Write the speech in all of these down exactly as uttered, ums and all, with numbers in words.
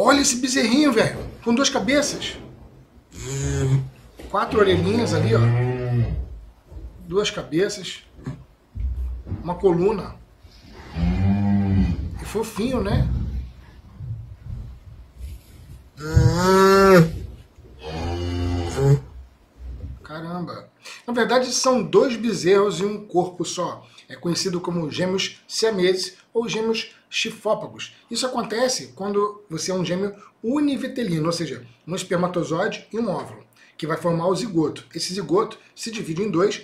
Olha esse bezerrinho, velho. Com duas cabeças. Quatro orelhinhas ali, ó. Duas cabeças. Uma coluna. E fofinho, né? Caramba. Na verdade, são dois bezerros em um corpo só. É conhecido como gêmeos siameses ou gêmeos xifópagos. Isso acontece quando você é um gêmeo univitelino, ou seja, um espermatozoide e um óvulo, que vai formar o zigoto. Esse zigoto se divide em dois,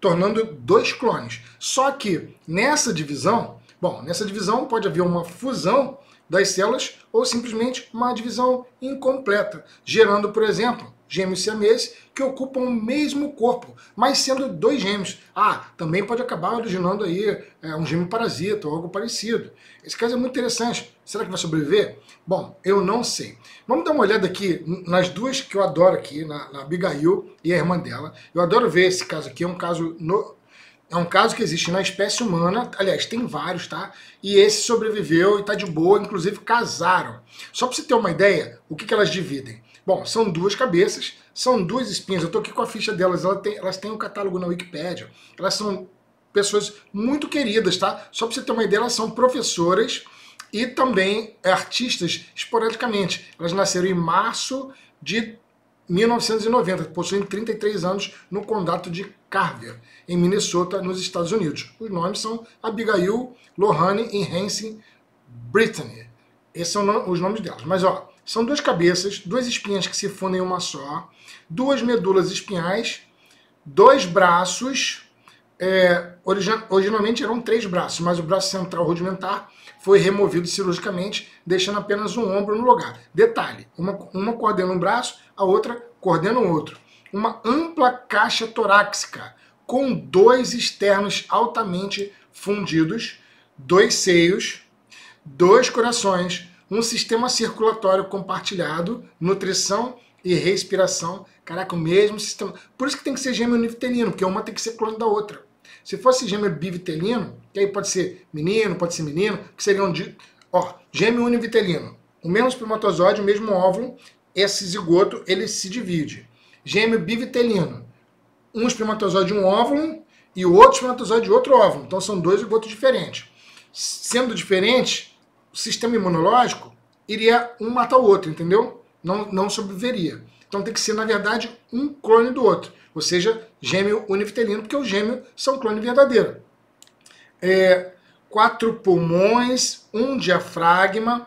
tornando dois clones. Só que nessa divisão, bom, nessa divisão pode haver uma fusão das células ou simplesmente uma divisão incompleta, gerando, por exemplo, gêmeos siameses que ocupam o mesmo corpo, mas sendo dois gêmeos. Ah, também pode acabar originando aí é, um gêmeo parasita ou algo parecido. Esse caso é muito interessante. Será que vai sobreviver? Bom, eu não sei. Vamos dar uma olhada aqui nas duas que eu adoro aqui, na, na Abigail e a irmã dela. Eu adoro ver esse caso aqui, é um caso no... É um caso que existe na espécie humana, aliás, tem vários, tá? E esse sobreviveu e tá de boa, inclusive casaram. Só pra você ter uma ideia, o que, que elas dividem? Bom, são duas cabeças, são duas espinhas. Eu tô aqui com a ficha delas, elas têm, elas têm um catálogo na Wikipédia. Elas são pessoas muito queridas, tá? Só pra você ter uma ideia, elas são professoras e também artistas esporadicamente. Elas nasceram em março de mil novecentos e noventa, possuem trinta e três anos no condado de Carver, em Minnesota, nos Estados Unidos. Os nomes são Abigail Lohan e Hansen Brittany. Esses são os nomes delas. Mas, ó, são duas cabeças, duas espinhas que se fundem em uma só, duas medulas espinhais, dois braços. É, originalmente eram três braços, mas o braço central rudimentar foi removido cirurgicamente, deixando apenas um ombro no lugar. Detalhe, uma, uma coordena um braço, a outra coordena o outro. Uma ampla caixa torácica com dois externos altamente fundidos, dois seios, dois corações, um sistema circulatório compartilhado, nutrição e respiração. Caraca, o mesmo sistema. Por isso que tem que ser gêmeo univitelino, porque uma tem que ser clone da outra. Se fosse gêmeo bivitelino, que aí pode ser menino, pode ser menino, que seria um... Di... Ó, gêmeo univitelino. O mesmo espermatozoide, o mesmo óvulo, esse zigoto, ele se divide. Gêmeo bivitelino. Um espermatozoide, um óvulo, e o outro espermatozoide, outro óvulo. Então são dois zigotos diferentes. Sendo diferentes, o sistema imunológico iria um matar o outro, entendeu? Não, não sobreviveria. Então tem que ser, na verdade, um clone do outro. Ou seja, gêmeo univitelino, porque o gêmeo são clone verdadeiro. É, quatro pulmões, um diafragma,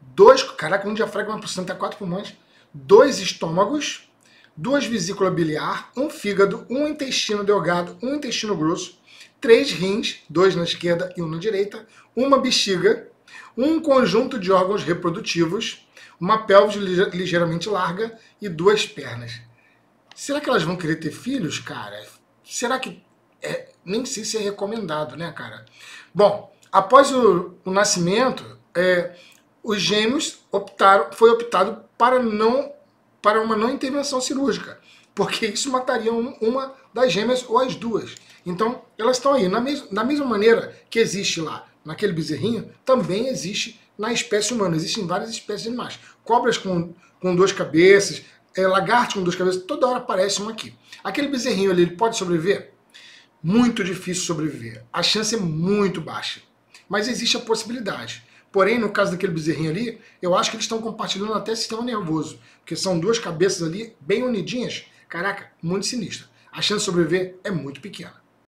dois... Caraca, um diafragma por cento é quatro pulmões. Dois estômagos, duas vesículas biliar, um fígado, um intestino delgado, um intestino grosso, três rins, dois na esquerda e um na direita, uma bexiga, um conjunto de órgãos reprodutivos, uma pelve ligeiramente larga e duas pernas. Será que elas vão querer ter filhos, cara? Será que... É, nem sei se é recomendado, né, cara? Bom, após o, o nascimento, é, os gêmeos optaram, foi optado para, não, para uma não intervenção cirúrgica, porque isso mataria uma das gêmeas ou as duas. Então, elas estão aí. Na, mes, na mesma maneira que existe lá, naquele bezerrinho, também existe... Na espécie humana, existem várias espécies de animais. Cobras com, com duas cabeças, é, lagartos com duas cabeças, toda hora aparece um aqui. Aquele bezerrinho ali, ele pode sobreviver? Muito difícil sobreviver. A chance é muito baixa. Mas existe a possibilidade. Porém, no caso daquele bezerrinho ali, eu acho que eles estão compartilhando até sistema nervoso. Porque são duas cabeças ali, bem unidinhas. Caraca, muito sinistro. A chance de sobreviver é muito pequena.